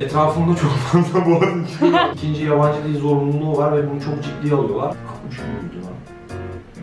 Etrafında çok fazla Boğaziçi var. İkinci yabancı dil zorunluluğu var ve bunu çok ciddiye alıyorlar. 60 gün müydü lan?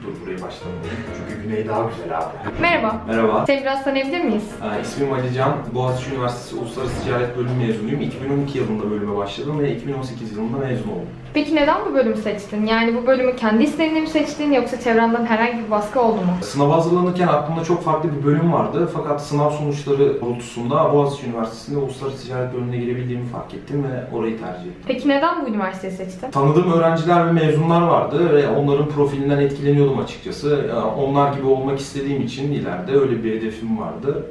Dur buraya başlamayalım. Çünkü Güney daha güzel abi. Merhaba. Merhaba. Seni biraz tanıyabilir miyiz? İsmim Alican. Boğaziçi Üniversitesi Uluslararası Ticaret Bölümü mezunuyum. 2012 yılında bölüme başladım ve 2018 yılında mezun oldum. Peki neden bu bölümü seçtin? Yani bu bölümü kendi isteğinle mi seçtin yoksa çevrenden herhangi bir baskı oldu mu? Sınava hazırlanırken aklımda çok farklı bir bölüm vardı. Fakat sınav sonuçları doğrultusunda Boğaziçi Üniversitesi'nde Uluslararası Ticaret Bölümüne girebildiğimi fark ettim ve orayı tercih ettim. Peki neden bu üniversiteyi seçtin? Tanıdığım öğrenciler ve mezunlar vardı ve onların profilinden etkileniyordum açıkçası. Onlar gibi olmak istediğim için ileride öyle bir hedefim vardı.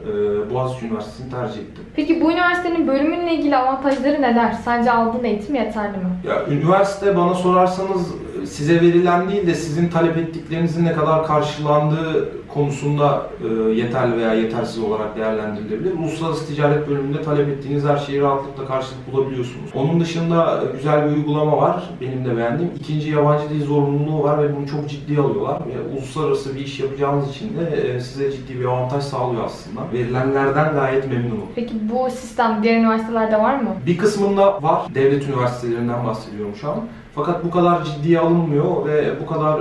Boğaziçi Üniversitesi'ni tercih ettim. Peki bu üniversitenin bölümünle ilgili avantajları neler? Sence aldığın eğitim yeterli mi? Ya, üniversite bana sorarsanız size verilen değil de sizin talep ettiklerinizin ne kadar karşılandığı konusunda yeterli veya yetersiz olarak değerlendirilebilir. Uluslararası Ticaret Bölümünde talep ettiğiniz her şeyi rahatlıkla karşılık bulabiliyorsunuz. Onun dışında güzel bir uygulama var, benim de beğendiğim. İkinci yabancı dil zorunluluğu var ve bunu çok ciddiye alıyorlar. Ve uluslararası bir iş yapacağınız için de size ciddi bir avantaj sağlıyor aslında. Verilenlerden gayet memnunum. Peki bu sistem diğer üniversitelerde var mı? Bir kısmında var. Devlet üniversitelerinden bahsediyorum şu an. Fakat bu kadar ciddiye alınmıyor ve bu kadar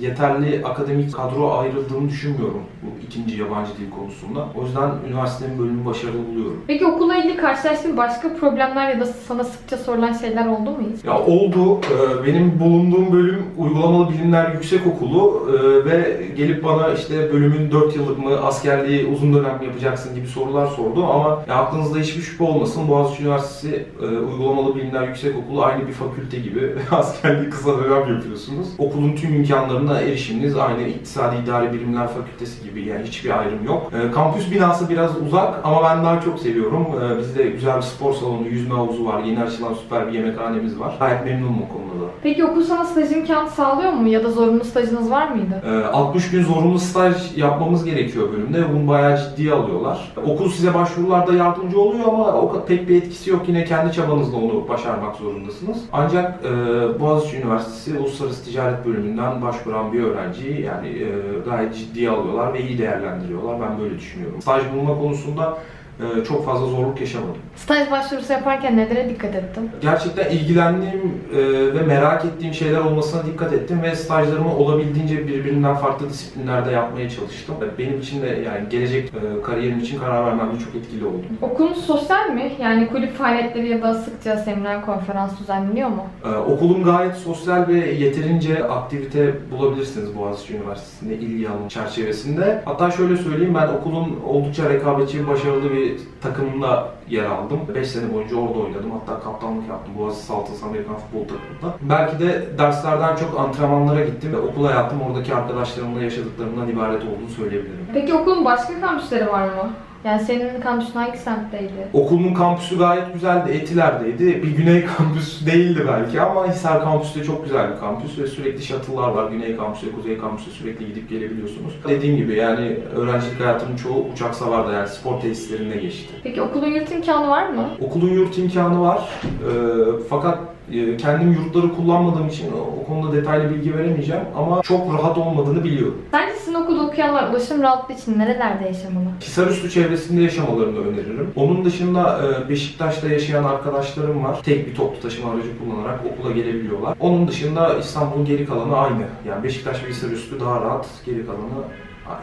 yeterli akademik kadro ayrıldığını düşünmüyorum bu ikinci yabancı dil konusunda. O yüzden üniversitenin bölümü başarılı buluyorum. Peki okula ilgili karşılaştığın başka problemler ya da sana sıkça sorulan şeyler oldu mu hiç? Ya oldu. Benim bulunduğum bölüm Uygulamalı Bilimler Yüksekokulu ve gelip bana işte bölümün 4 yıllık mı, askerliği uzun dönem mi yapacaksın gibi sorular sordu ama ya aklınızda hiçbir şüphe olmasın. Boğaziçi Üniversitesi Uygulamalı Bilimler Yüksekokulu aynı bir fakülte gibi. Askerliği kısa dönem yapıyorsunuz. Okulun tüm imkanlarına erişiminiz aynı İktisadi İdari Birimler Fakültesi gibi, yani hiçbir ayrım yok. Kampüs binası biraz uzak ama ben daha çok seviyorum. Bizde güzel bir spor salonu, yüzme havuzu var, yeni açılan süper bir yemekhanemiz var. Gayet memnunum o konuda da. Peki okul sana staj imkanı sağlıyor mu ya da zorunlu stajınız var mıydı? 60 gün zorunlu staj yapmamız gerekiyor bölümde. Bunu bayağı ciddiye alıyorlar. Okul size başvurularda yardımcı oluyor ama o pek bir etkisi yok. Yine kendi çabanızla onu başarmak zorundasınız. Ancak Boğaziçi Üniversitesi Uluslararası Ticaret Bölümünden başvuran bir öğrenciyi yani gayet ciddiye alıyorlar ve iyi değerlendiriyorlar. Ben böyle düşünüyorum. Staj bulma konusunda çok fazla zorluk yaşamadım. Staj başvurusu yaparken nelere dikkat ettim? Gerçekten ilgilendiğim ve merak ettiğim şeyler olmasına dikkat ettim ve stajlarımı olabildiğince birbirinden farklı disiplinlerde yapmaya çalıştım. Benim için de yani gelecek kariyerim için karar vermemde çok etkili oldu. Okulun sosyal mi? Yani kulüp faaliyetleri ya da sıkça seminer, konferans düzenleniyor mu? Okulum gayet sosyal ve yeterince aktivite bulabilirsiniz Boğaziçi Üniversitesi'nde ilgi alanı çerçevesinde. Hatta şöyle söyleyeyim, ben okulun oldukça rekabetçi, başarılı bir takımında yer aldım. 5 sene boyunca orada oynadım. Hatta kaptanlık yaptım. Boğaziçi Altın Amerikan Futbol takımında. Belki de derslerden çok antrenmanlara gittim ve okul hayatım oradaki arkadaşlarımla yaşadıklarımdan ibaret olduğunu söyleyebilirim. Peki okulun başka kampüsleri var mı? Yani senin kampüsün hangi semtteydi? Okulumun kampüsü gayet güzeldi, Etiler'deydi. Bir Güney kampüs değildi belki ama Hisar kampüsü de çok güzel bir kampüs ve sürekli shuttle'lar var. Güney kampüsü, Kuzey kampüsü sürekli gidip gelebiliyorsunuz. Dediğim gibi yani öğrencilik hayatımın çoğu Uçaksavar'da, yani spor tesislerinde geçti. Peki okulun yurt imkanı var mı? Okulun yurt imkanı var. Fakat kendim yurtları kullanmadığım için o konuda detaylı bilgi veremeyeceğim ama çok rahat olmadığını biliyorum. Sence sizin okulda okuyanlar ulaşım rahatlığı için nerelerde yaşamalı? Hisarüstü çevresinde yaşamalarını öneririm. Onun dışında Beşiktaş'ta yaşayan arkadaşlarım var. Tek bir toplu taşıma aracı kullanarak okula gelebiliyorlar. Onun dışında İstanbul'un geri kalanı aynı. Yani Beşiktaş ve Hisarüstü daha rahat, geri kalanı...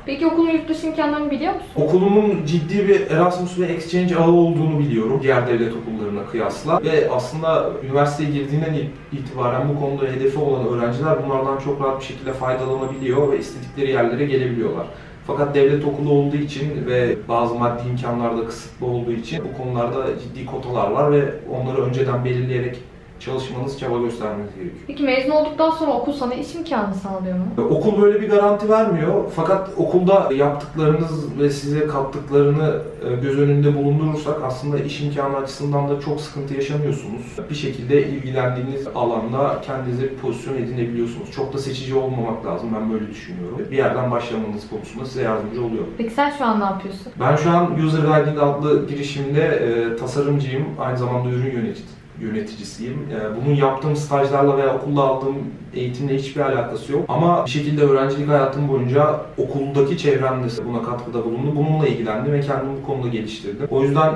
Peki okulun yurt dışı imkanlarını biliyor musun? Okulumun ciddi bir Erasmus ve Exchange ağı olduğunu biliyorum diğer devlet okullarına kıyasla ve aslında üniversiteye girdiğinden itibaren bu konuda hedefi olan öğrenciler bunlardan çok rahat bir şekilde faydalanabiliyor ve istedikleri yerlere gelebiliyorlar. Fakat devlet okulu olduğu için ve bazı maddi imkanlarda kısıtlı olduğu için bu konularda ciddi kotalar var ve onları önceden belirleyerek çalışmanız, çaba göstermeniz gerekiyor. Peki mezun olduktan sonra okul sana iş imkanı sağlıyor mu? Okul böyle bir garanti vermiyor. Fakat okulda yaptıklarınız ve size kattıklarını göz önünde bulundurursak aslında iş imkanı açısından da çok sıkıntı yaşamıyorsunuz. Bir şekilde ilgilendiğiniz alanda kendinize bir pozisyon edinebiliyorsunuz. Çok da seçici olmamak lazım. Ben böyle düşünüyorum. Bir yerden başlamanız konusunda size yardımcı oluyor. Peki sen şu an ne yapıyorsun? Ben şu an User Guide adlı girişimde tasarımcıyım. Aynı zamanda ürün yöneticisi. yöneticisiyim. Bunun yaptığım stajlarla veya okulla aldığım eğitimle hiçbir alakası yok. Ama bir şekilde öğrencilik hayatım boyunca okuldaki çevremde buna katkıda bulundu. Bununla ilgilendim ve kendimi bu konuda geliştirdim. O yüzden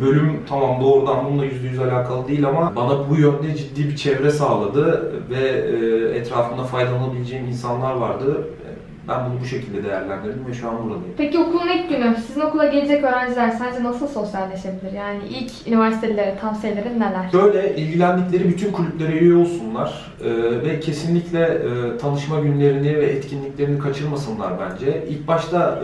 bölüm tamam doğrudan bununla %100 alakalı değil ama bana bu yönde ciddi bir çevre sağladı ve etrafımda faydalanabileceğim insanlar vardı. Ben bunu bu şekilde değerlendirdim ve şu an buradayım. Peki okulun ilk günü, sizin okula gelecek öğrenciler sence nasıl sosyalleşebilir? Yani ilk üniversitelilere tavsiyelerin neler? Böyle ilgilendikleri bütün kulüplere üye olsunlar ve kesinlikle tanışma günlerini ve etkinliklerini kaçırmasınlar bence. İlk başta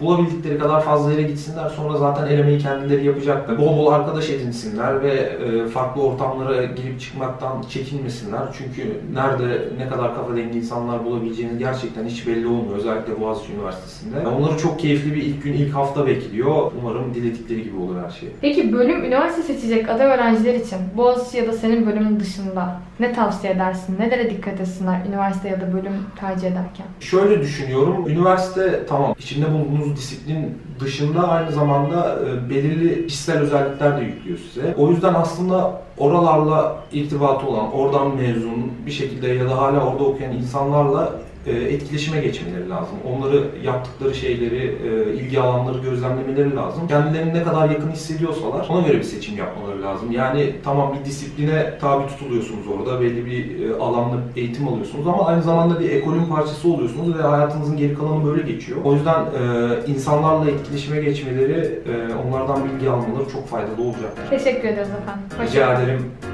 bulabildikleri kadar fazla yere gitsinler, sonra zaten elemeyi kendileri yapacaklar. Bol bol arkadaş edinsinler ve farklı ortamlara girip çıkmaktan çekinmesinler. Çünkü nerede ne kadar kafa dengi insanlar bulabileceğiniz gerçekten hiç belli olmuyor. Özellikle Boğaziçi Üniversitesi'nde. Onları çok keyifli bir ilk gün, ilk hafta bekliyor. Umarım diledikleri gibi olur her şey. Peki bölüm üniversite seçecek aday öğrenciler için Boğaziçi ya da senin bölümün dışında ne tavsiye edersin? Nelere dikkat etsinler üniversite ya da bölüm tercih ederken? Şöyle düşünüyorum. Üniversite tamam. İçinde bulunduğunuz disiplin dışında aynı zamanda belirli kişisel özellikler de yüklüyor size. O yüzden aslında oralarla irtibatı olan, oradan mezun bir şekilde ya da hala orada okuyan insanlarla etkileşime geçmeleri lazım. Onları, yaptıkları şeyleri, ilgi alanları gözlemlemeleri lazım. Kendilerini ne kadar yakın hissediyorsalar ona göre bir seçim yapmaları lazım. Yani tamam bir disipline tabi tutuluyorsunuz orada, belli bir alanda eğitim alıyorsunuz ama aynı zamanda bir ekolün parçası oluyorsunuz ve hayatınızın geri kalanı böyle geçiyor. O yüzden insanlarla etkileşime geçmeleri, onlardan bilgi almaları çok faydalı olacaktır. Teşekkür ederiz efendim. Rica ederim.